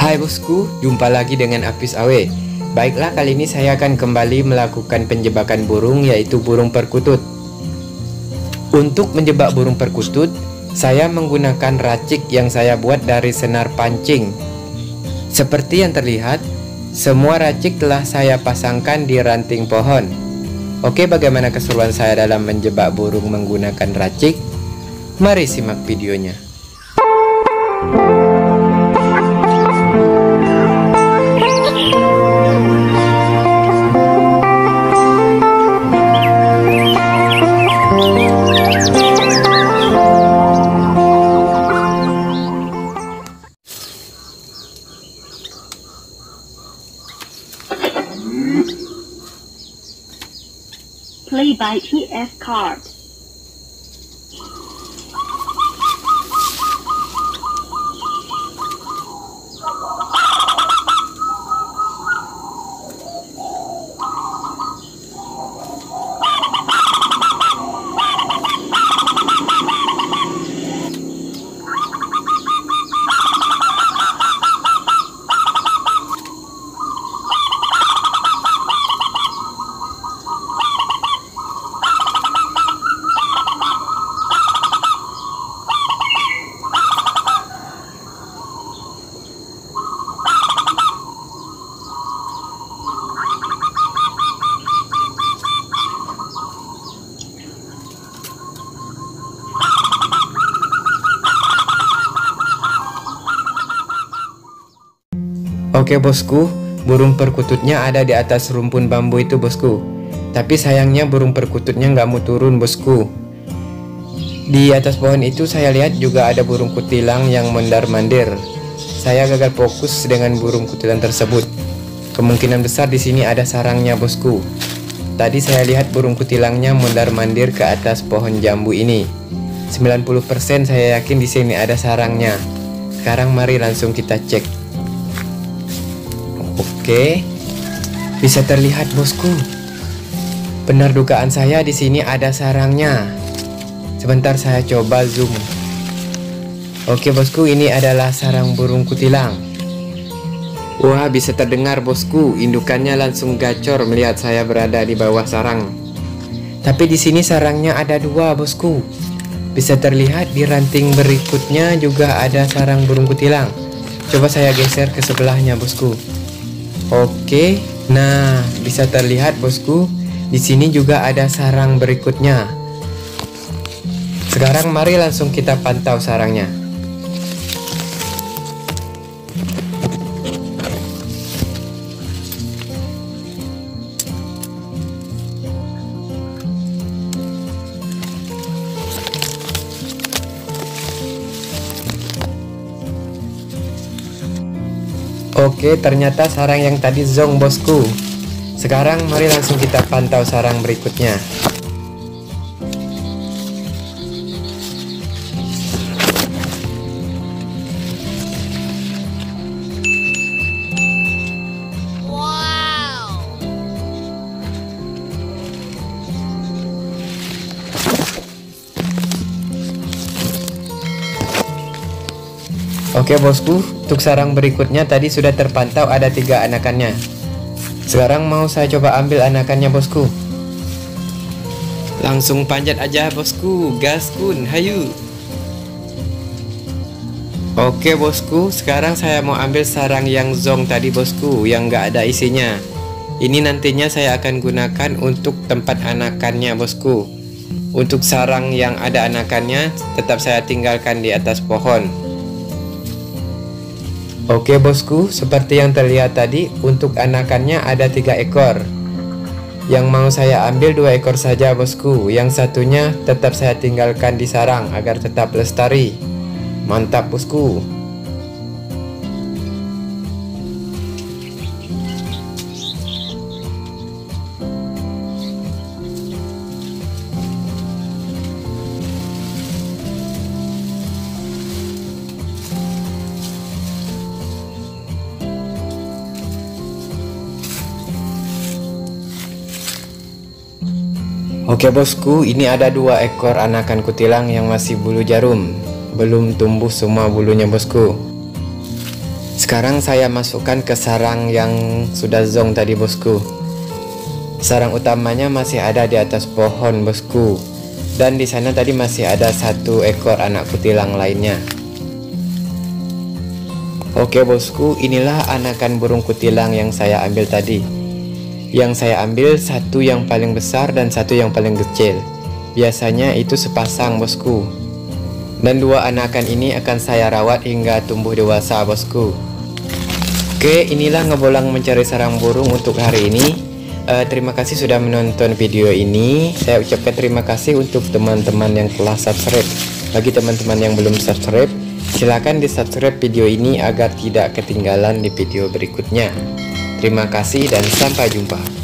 Hai bosku, jumpa lagi dengan Apis Awe. Baiklah, kali ini saya akan kembali melakukan penjebakan burung, yaitu burung perkutut. Untuk menjebak burung perkutut, saya menggunakan racik yang saya buat dari senar pancing. Seperti yang terlihat, semua racik telah saya pasangkan di ranting pohon. Oke, bagaimana keseruan saya dalam menjebak burung menggunakan racik? Mari simak videonya. Play by PS card. Oke bosku, burung perkututnya ada di atas rumpun bambu itu bosku. Tapi sayangnya burung perkututnya nggak mau turun bosku. Di atas pohon itu saya lihat juga ada burung kutilang yang mondar-mandir. Saya gagal fokus dengan burung kutilang tersebut. Kemungkinan besar di sini ada sarangnya bosku. Tadi saya lihat burung kutilangnya mondar-mandir ke atas pohon jambu ini. 90% saya yakin di sini ada sarangnya. Sekarang mari langsung kita cek. Oke, bisa terlihat bosku. Benar dugaan saya, di sini ada sarangnya. Sebentar saya coba zoom. Oke bosku, ini adalah sarang burung kutilang. Wah, bisa terdengar bosku, indukannya langsung gacor melihat saya berada di bawah sarang. Tapi di sini sarangnya ada dua bosku. Bisa terlihat di ranting berikutnya juga ada sarang burung kutilang. Coba saya geser ke sebelahnya bosku. Oke, nah bisa terlihat bosku, di sini juga ada sarang berikutnya. Sekarang mari langsung kita pantau sarangnya. Oke, ternyata sarang yang tadi zonk bosku. Sekarang mari langsung kita pantau sarang berikutnya. Oke bosku, untuk sarang berikutnya tadi sudah terpantau ada 3 anakannya. Sekarang mau saya coba ambil anakannya bosku. Langsung panjat aja bosku, gaskun, hayu. Oke bosku, sekarang saya mau ambil sarang yang zonk tadi bosku, yang nggak ada isinya. Ini nantinya saya akan gunakan untuk tempat anakannya bosku. Untuk sarang yang ada anakannya tetap saya tinggalkan di atas pohon. Oke bosku, seperti yang terlihat tadi, untuk anakannya ada 3 ekor. Yang mau saya ambil 2 ekor saja bosku. Yang satunya tetap saya tinggalkan di sarang agar tetap lestari. Mantap bosku. Oke bosku, ini ada 2 ekor anakan kutilang yang masih bulu jarum. Belum tumbuh semua bulunya bosku. Sekarang saya masukkan ke sarang yang sudah zong tadi, bosku. Sarang utamanya masih ada di atas pohon, bosku. Dan di sana tadi masih ada satu ekor anak kutilang lainnya. Oke bosku, inilah anakan burung kutilang yang saya ambil tadi. Yang saya ambil satu yang paling besar dan satu yang paling kecil. Biasanya itu sepasang, bosku. Dan dua anakan ini akan saya rawat hingga tumbuh dewasa, bosku. Oke, inilah ngebolang mencari sarang burung untuk hari ini. Terima kasih sudah menonton video ini. Saya ucapkan terima kasih untuk teman-teman yang telah subscribe. Bagi teman-teman yang belum subscribe, silahkan di subscribe video ini agar tidak ketinggalan di video berikutnya. Terima kasih dan sampai jumpa.